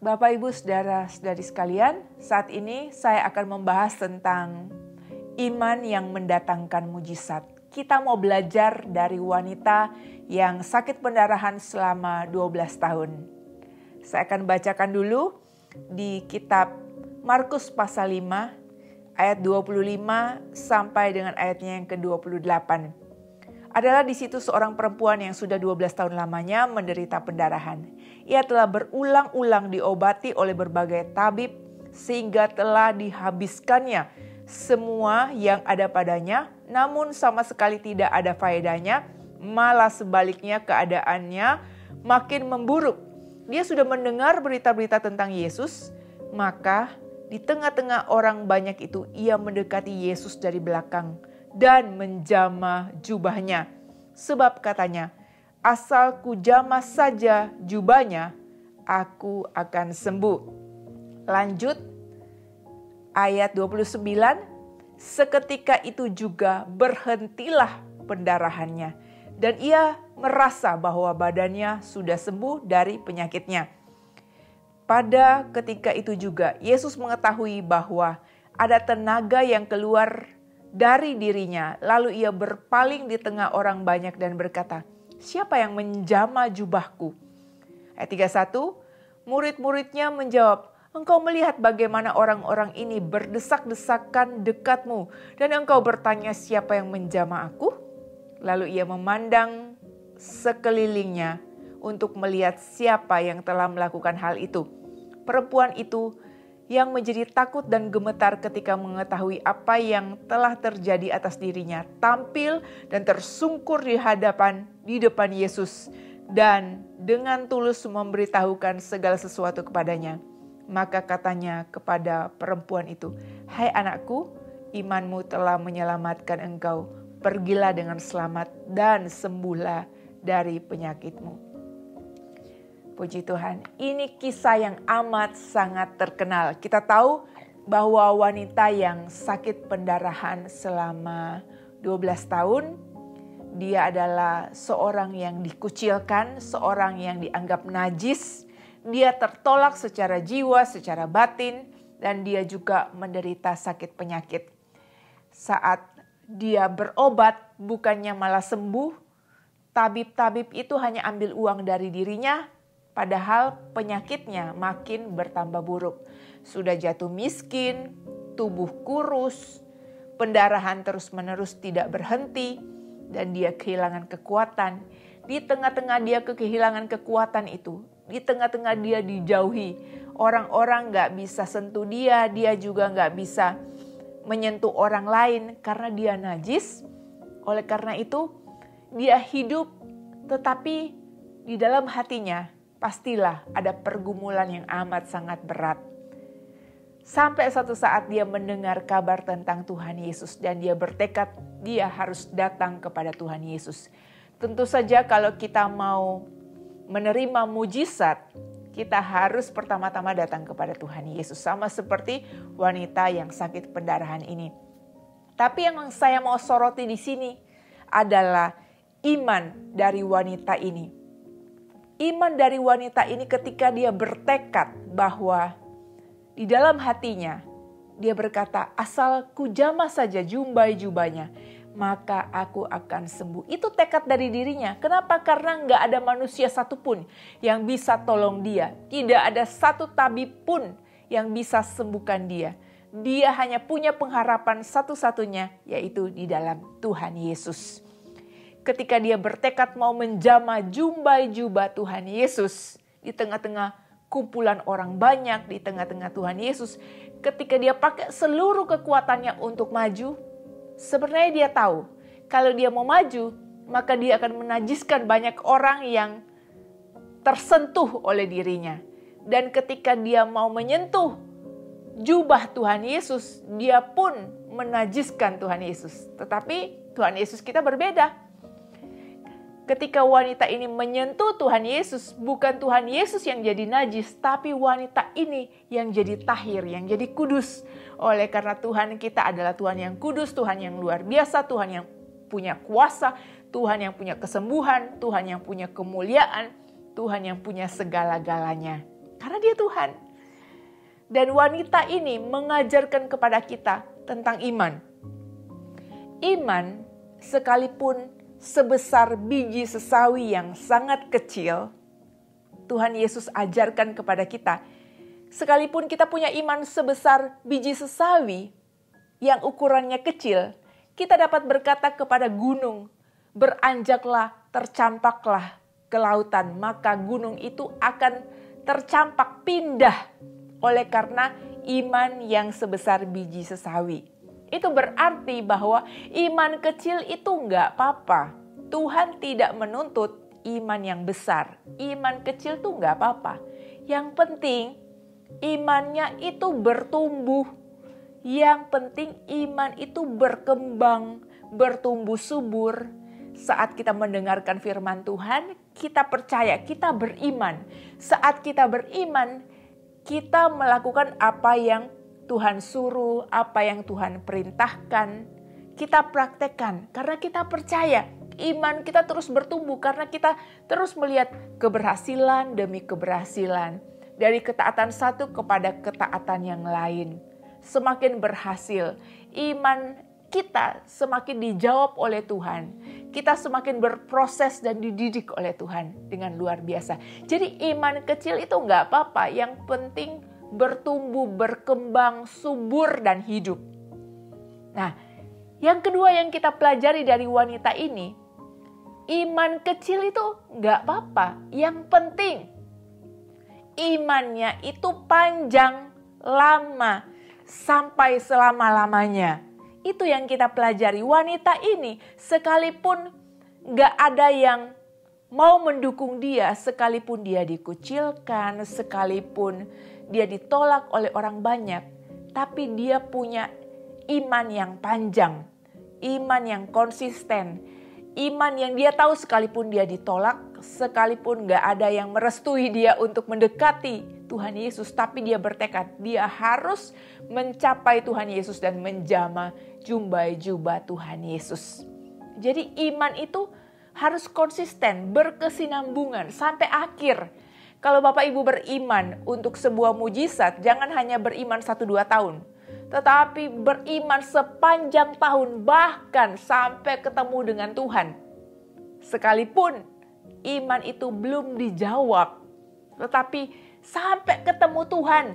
Bapak, Ibu, Saudara-saudari sekalian, saat ini saya akan membahas tentang iman yang mendatangkan mujizat. Kita mau belajar dari wanita yang sakit pendarahan selama 12 tahun. Saya akan bacakan dulu di kitab Markus pasal 5 ayat 25 sampai dengan ayatnya yang ke-28. Adalah di situ seorang perempuan yang sudah 12 tahun lamanya menderita pendarahan. Ia telah berulang-ulang diobati oleh berbagai tabib sehingga telah dihabiskannya semua yang ada padanya, namun sama sekali tidak ada faedahnya, malah sebaliknya keadaannya makin memburuk. Dia sudah mendengar berita-berita tentang Yesus, maka di tengah-tengah orang banyak itu ia mendekati Yesus dari belakang dan menjamah jubahnya. Sebab katanya, asal ku jamah saja jubahnya, aku akan sembuh. Lanjut, ayat 29, seketika itu juga berhentilah pendarahannya. Dan ia merasa bahwa badannya sudah sembuh dari penyakitnya. Pada ketika itu juga, Yesus mengetahui bahwa ada tenaga yang keluar dari dirinya, lalu ia berpaling di tengah orang banyak dan berkata, siapa yang menjamah jubahku? Ayat 31, murid-muridnya menjawab, engkau melihat bagaimana orang-orang ini berdesak-desakan dekatmu, dan engkau bertanya siapa yang menjamah aku? Lalu ia memandang sekelilingnya untuk melihat siapa yang telah melakukan hal itu. Perempuan itu yang menjadi takut dan gemetar ketika mengetahui apa yang telah terjadi atas dirinya, tampil dan tersungkur di depan Yesus, dan dengan tulus memberitahukan segala sesuatu kepadanya. Maka katanya kepada perempuan itu, hai anakku, imanmu telah menyelamatkan engkau. Pergilah dengan selamat dan sembuhlah dari penyakitmu. Puji Tuhan, ini kisah yang amat sangat terkenal. Kita tahu bahwa wanita yang sakit pendarahan selama 12 tahun, dia adalah seorang yang dikucilkan, seorang yang dianggap najis. Dia tertolak secara jiwa, secara batin, dan dia juga menderita sakit penyakit. Saat dia berobat, bukannya malah sembuh, tabib-tabib itu hanya ambil uang dari dirinya, padahal penyakitnya makin bertambah buruk. Sudah jatuh miskin, tubuh kurus, pendarahan terus-menerus tidak berhenti, dan dia kehilangan kekuatan. Di tengah-tengah dia kehilangan kekuatan itu, di tengah-tengah dia dijauhi. Orang-orang gak bisa sentuh dia, dia juga gak bisa menyentuh orang lain karena dia najis. Oleh karena itu, dia hidup tetapi di dalam hatinya pastilah ada pergumulan yang amat sangat berat. Sampai suatu saat dia mendengar kabar tentang Tuhan Yesus dan dia bertekad dia harus datang kepada Tuhan Yesus. Tentu saja kalau kita mau menerima mujizat, kita harus pertama-tama datang kepada Tuhan Yesus. Sama seperti wanita yang sakit pendarahan ini. Tapi yang saya mau soroti di sini adalah iman dari wanita ini. Iman dari wanita ini ketika dia bertekad bahwa di dalam hatinya dia berkata, asal ku jamah saja jubah-jubahnya, maka aku akan sembuh. Itu tekad dari dirinya. Kenapa? Karena nggak ada manusia satupun yang bisa tolong dia. Tidak ada satu tabib pun yang bisa sembuhkan dia. Dia hanya punya pengharapan satu-satunya, yaitu di dalam Tuhan Yesus. Ketika dia bertekad mau menjamah jubah Tuhan Yesus di tengah-tengah kumpulan orang banyak, di tengah-tengah Tuhan Yesus, ketika dia pakai seluruh kekuatannya untuk maju, sebenarnya dia tahu kalau dia mau maju, maka dia akan menajiskan banyak orang yang tersentuh oleh dirinya. Dan ketika dia mau menyentuh jubah Tuhan Yesus, dia pun menajiskan Tuhan Yesus. Tetapi Tuhan Yesus kita berbeda. Ketika wanita ini menyentuh Tuhan Yesus, bukan Tuhan Yesus yang jadi najis, tapi wanita ini yang jadi tahir, yang jadi kudus. Oleh karena Tuhan kita adalah Tuhan yang kudus, Tuhan yang luar biasa, Tuhan yang punya kuasa, Tuhan yang punya kesembuhan, Tuhan yang punya kemuliaan, Tuhan yang punya segala-galanya. Karena dia Tuhan. Dan wanita ini mengajarkan kepada kita tentang iman. Iman sekalipun sebesar biji sesawi yang sangat kecil, Tuhan Yesus ajarkan kepada kita. Sekalipun kita punya iman sebesar biji sesawi yang ukurannya kecil, kita dapat berkata kepada gunung, beranjaklah, tercampaklah ke lautan, maka gunung itu akan tercampak pindah oleh karena iman yang sebesar biji sesawi. Itu berarti bahwa iman kecil itu nggak apa-apa. Tuhan tidak menuntut iman yang besar. Iman kecil tuh nggak apa-apa. Yang penting imannya itu bertumbuh. Yang penting iman itu berkembang, bertumbuh subur. Saat kita mendengarkan firman Tuhan, kita percaya, kita beriman. Saat kita beriman, kita melakukan apa yang Tuhan suruh, apa yang Tuhan perintahkan. Kita praktekkan karena kita percaya. Iman kita terus bertumbuh karena kita terus melihat keberhasilan demi keberhasilan. Dari ketaatan satu kepada ketaatan yang lain. Semakin berhasil, iman kita semakin dijawab oleh Tuhan. Kita semakin berproses dan dididik oleh Tuhan dengan luar biasa. Jadi iman kecil itu nggak apa-apa. Yang penting bertumbuh, berkembang, subur, dan hidup. Nah, yang kedua yang kita pelajari dari wanita ini, iman kecil itu nggak apa-apa. Yang penting imannya itu panjang, lama, sampai selama-lamanya. Itu yang kita pelajari. Wanita ini sekalipun gak ada yang mau mendukung dia, sekalipun dia dikucilkan, sekalipun dia ditolak oleh orang banyak, tapi dia punya iman yang panjang, iman yang konsisten, iman yang dia tahu sekalipun dia ditolak, sekalipun gak ada yang merestui dia untuk mendekati Tuhan Yesus, tapi dia bertekad, dia harus mencapai Tuhan Yesus dan menjamah jubah Tuhan Yesus. Jadi iman itu harus konsisten, berkesinambungan sampai akhir. Kalau Bapak Ibu beriman untuk sebuah mujizat, jangan hanya beriman 1-2 tahun. Tetapi beriman sepanjang tahun, bahkan sampai ketemu dengan Tuhan. Sekalipun iman itu belum dijawab, tetapi sampai ketemu Tuhan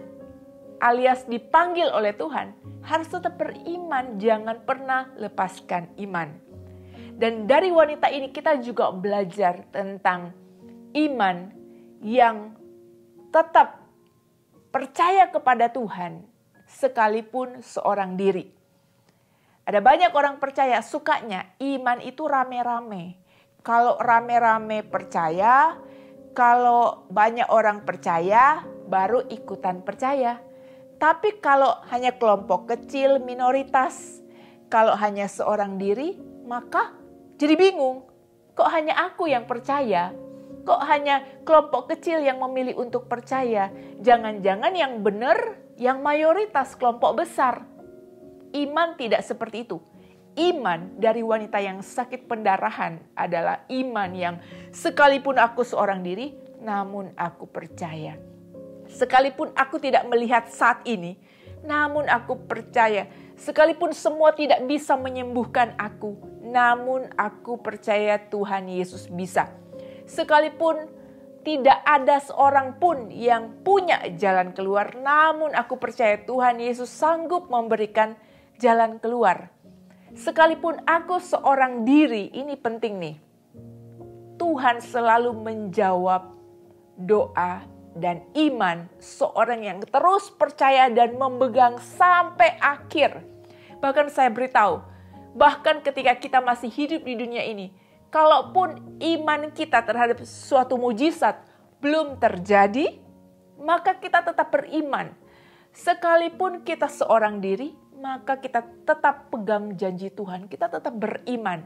alias dipanggil oleh Tuhan, harus tetap beriman, jangan pernah lepaskan iman. Dan dari wanita ini kita juga belajar tentang iman yang tetap percaya kepada Tuhan sekalipun seorang diri. Ada banyak orang percaya sukanya iman itu rame-rame. Kalau rame-rame percaya, kalau banyak orang percaya, baru ikutan percaya. Tapi kalau hanya kelompok kecil, minoritas, kalau hanya seorang diri, maka jadi bingung. Kok hanya aku yang percaya? Kok hanya kelompok kecil yang memilih untuk percaya? Jangan-jangan yang benar, yang mayoritas kelompok besar. Iman tidak seperti itu. Iman dari wanita yang sakit pendarahan adalah iman yang sekalipun aku seorang diri, namun aku percaya. Sekalipun aku tidak melihat saat ini, namun aku percaya. Sekalipun semua tidak bisa menyembuhkan aku, namun aku percaya Tuhan Yesus bisa. Sekalipun tidak ada seorang pun yang punya jalan keluar, namun aku percaya Tuhan Yesus sanggup memberikan jalan keluar. Sekalipun aku seorang diri, ini penting nih. Tuhan selalu menjawab doa dan iman seorang yang terus percaya dan memegang sampai akhir. Bahkan saya beritahu, bahkan ketika kita masih hidup di dunia ini, kalaupun iman kita terhadap suatu mujizat belum terjadi, maka kita tetap beriman. Sekalipun kita seorang diri, maka kita tetap pegang janji Tuhan, kita tetap beriman.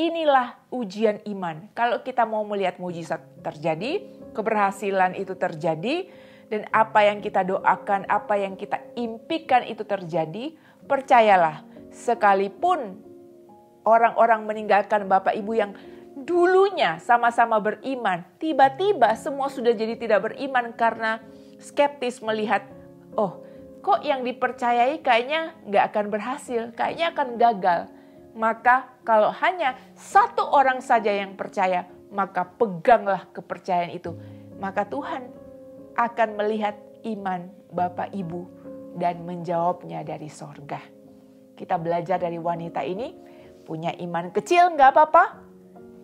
Inilah ujian iman. Kalau kita mau melihat mujizat terjadi, keberhasilan itu terjadi, dan apa yang kita doakan, apa yang kita impikan itu terjadi, percayalah, sekalipun orang-orang meninggalkan Bapak Ibu yang dulunya sama-sama beriman, tiba-tiba semua sudah jadi tidak beriman karena skeptis melihat, oh kok yang dipercayai kayaknya nggak akan berhasil, kayaknya akan gagal. Maka kalau hanya satu orang saja yang percaya, maka peganglah kepercayaan itu. Maka Tuhan akan melihat iman Bapak Ibu dan menjawabnya dari sorga. Kita belajar dari wanita ini, punya iman kecil nggak apa-apa,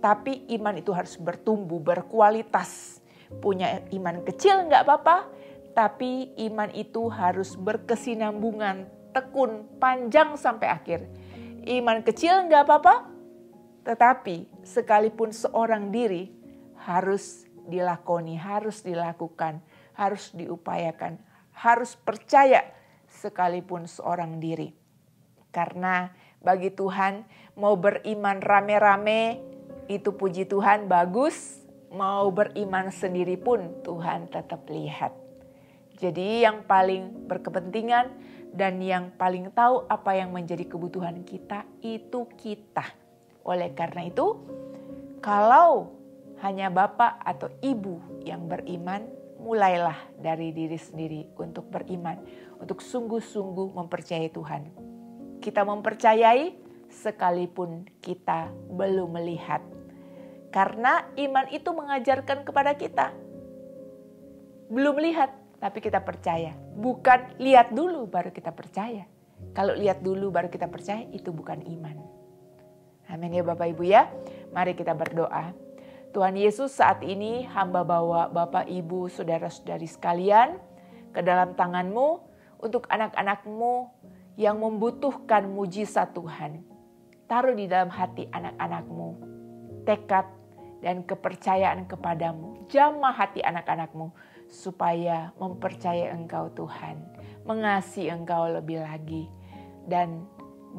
tapi iman itu harus bertumbuh, berkualitas. Punya iman kecil nggak apa-apa, tapi iman itu harus berkesinambungan, tekun, panjang sampai akhir. Iman kecil nggak apa-apa, tetapi sekalipun seorang diri harus dilakoni, harus dilakukan, harus diupayakan, harus percaya sekalipun seorang diri. Karena bagi Tuhan mau beriman rame-rame, itu puji Tuhan bagus, mau beriman sendiri pun Tuhan tetap lihat. Jadi yang paling berkepentingan dan yang paling tahu apa yang menjadi kebutuhan kita itu kita. Oleh karena itu, kalau hanya Bapak atau Ibu yang beriman, mulailah dari diri sendiri untuk beriman, untuk sungguh-sungguh mempercayai Tuhan. Kita mempercayai sekalipun kita belum melihat. Karena iman itu mengajarkan kepada kita. Belum lihat, tapi kita percaya. Bukan lihat dulu baru kita percaya. Kalau lihat dulu baru kita percaya, itu bukan iman. Amin ya Bapak Ibu ya. Mari kita berdoa. Tuhan Yesus, saat ini hamba bawa Bapak Ibu saudara-saudari sekalian ke dalam tangan-Mu untuk anak-anak-Mu yang membutuhkan mujizat Tuhan. Taruh di dalam hati anak-anak-Mu tekad dan kepercayaan kepadamu. Jamah hati anak-anakmu supaya mempercayai Engkau Tuhan, mengasihi Engkau lebih lagi. Dan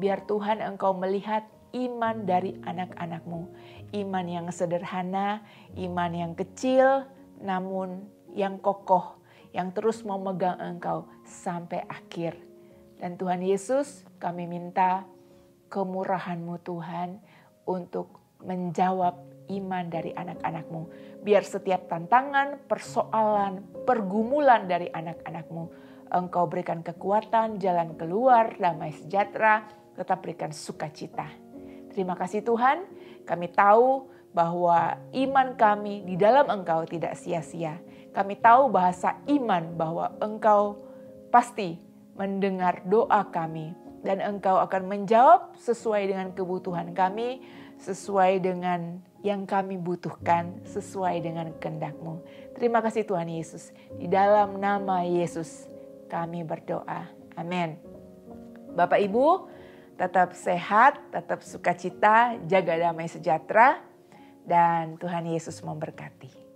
biar Tuhan Engkau melihat iman dari anak-anakmu. Iman yang sederhana, iman yang kecil, namun yang kokoh, yang terus memegang Engkau sampai akhir. Dan Tuhan Yesus, kami minta kemurahan-Mu Tuhan untuk menjawab iman dari anak-anak-Mu. Biar setiap tantangan, persoalan, pergumulan dari anak-anak-Mu, Engkau berikan kekuatan, jalan keluar, damai sejahtera, tetap berikan sukacita. Terima kasih Tuhan, kami tahu bahwa iman kami di dalam Engkau tidak sia-sia. Kami tahu bahasa iman bahwa Engkau pasti mendengar doa kami. Dan Engkau akan menjawab sesuai dengan kebutuhan kami, sesuai dengan yang kami butuhkan, sesuai dengan kehendak-Mu. Terima kasih Tuhan Yesus. Di dalam nama Yesus kami berdoa. Amin. Bapak Ibu, tetap sehat, tetap sukacita, jaga damai sejahtera, dan Tuhan Yesus memberkati.